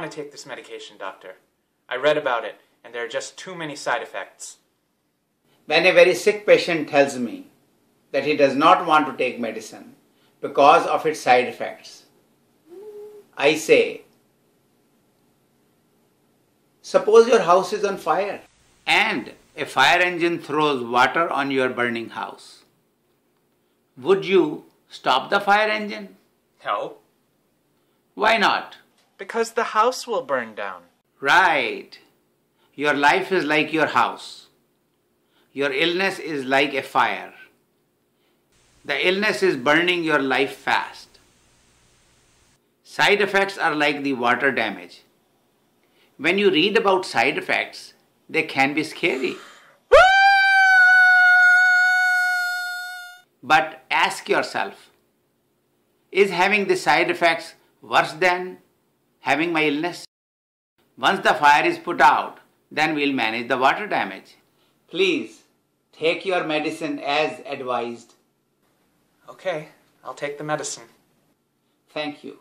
want to take this medication, doctor. I read about it, and there are just too many side effects. When a very sick patient tells me that he does not want to take medicine because of its side effects, I say, suppose your house is on fire and a fire engine throws water on your burning house. Would you stop the fire engine? No. Why not? Because the house will burn down. Right. Your life is like your house. Your illness is like a fire. The illness is burning your life fast. Side effects are like the water damage. When you read about side effects, they can be scary. But ask yourself, is having the side effects worse than having my illness? Once the fire is put out, then we'll manage the water damage. Please take your medicine as advised. Okay, I'll take the medicine. Thank you.